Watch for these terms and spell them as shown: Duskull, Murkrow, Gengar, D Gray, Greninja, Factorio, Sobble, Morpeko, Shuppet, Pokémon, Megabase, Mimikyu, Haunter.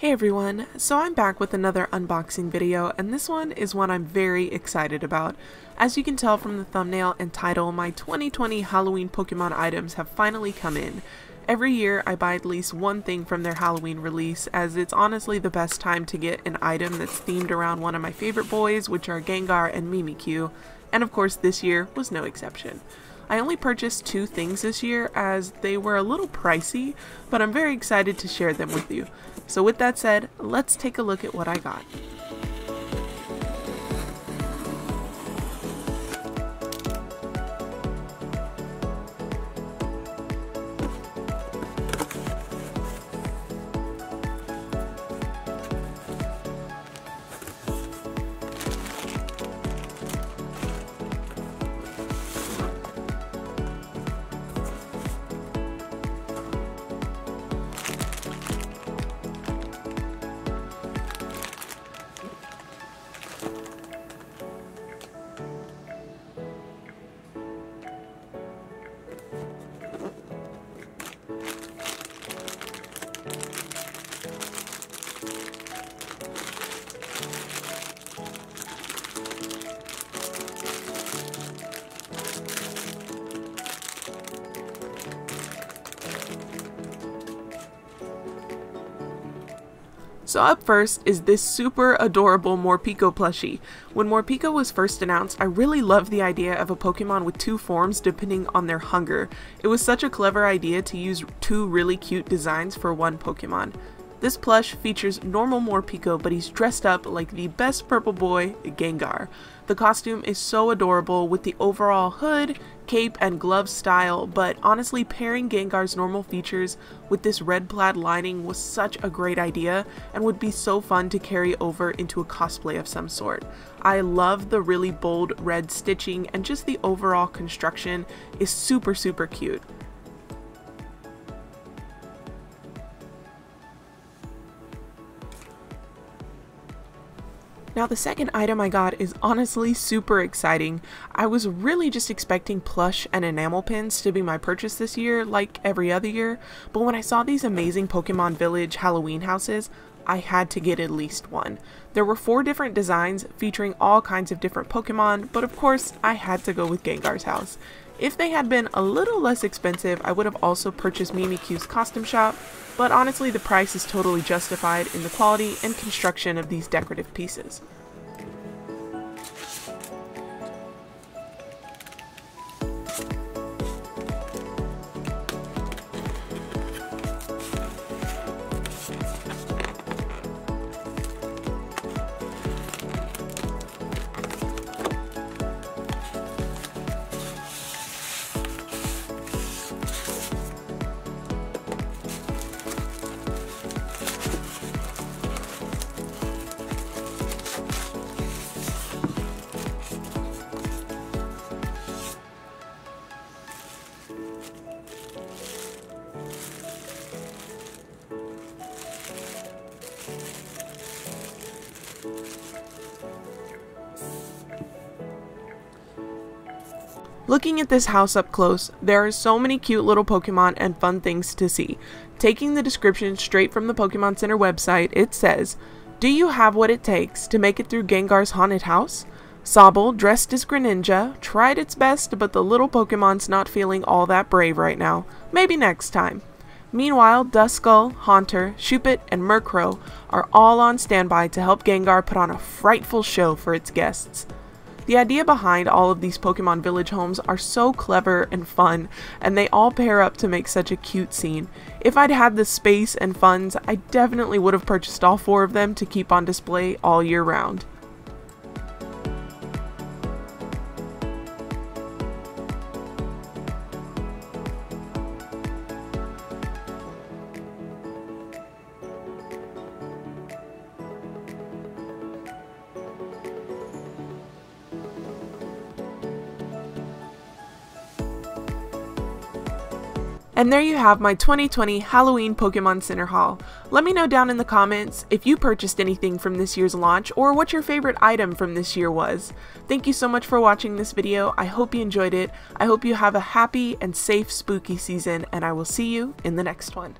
Hey everyone, so I'm back with another unboxing video, and this one is one I'm very excited about. As you can tell from the thumbnail and title, my 2020 Halloween Pokemon items have finally come in. Every year I buy at least one thing from their Halloween release, as it's honestly the best time to get an item that's themed around one of my favorite boys, which are Gengar and Mimikyu, and of course this year was no exception. I only purchased two things this year as they were a little pricey, but I'm very excited to share them with you. So with that said, let's take a look at what I got. So up first is this super adorable Morpeko plushie. When Morpeko was first announced, I really loved the idea of a Pokemon with two forms depending on their hunger. It was such a clever idea to use two really cute designs for one Pokemon. This plush features normal Morpeko, but he's dressed up like the best purple boy, Gengar. The costume is so adorable with the overall hood, cape, and glove style, but honestly pairing Gengar's normal features with this red plaid lining was such a great idea and would be so fun to carry over into a cosplay of some sort. I love the really bold red stitching, and just the overall construction is super cute. Now the second item I got is honestly super exciting. I was really just expecting plush and enamel pins to be my purchase this year, like every other year, but when I saw these amazing Pokémon Village Halloween houses, I had to get at least one. There were four different designs featuring all kinds of different Pokémon, but of course I had to go with Gengar's house. If they had been a little less expensive, I would have also purchased Mimikyu's costume shop, but honestly the price is totally justified in the quality and construction of these decorative pieces. Looking at this house up close, there are so many cute little Pokemon and fun things to see. Taking the description straight from the Pokémon Center website, it says, "Do you have what it takes to make it through Gengar's haunted house? Sobble, dressed as Greninja, tried its best, but the little Pokémon's not feeling all that brave right now. Maybe next time." Meanwhile, Duskull, Haunter, Shuppet, and Murkrow are all on standby to help Gengar put on a frightful show for its guests. The idea behind all of these Pokémon Village homes are so clever and fun, and they all pair up to make such a cute scene. If I'd had the space and funds, I definitely would have purchased all four of them to keep on display all year round. And there you have my 2020 Halloween Pokémon Center haul. Let me know down in the comments if you purchased anything from this year's launch or what your favorite item from this year was. Thank you so much for watching this video. I hope you enjoyed it. I hope you have a happy and safe spooky season, and I will see you in the next one.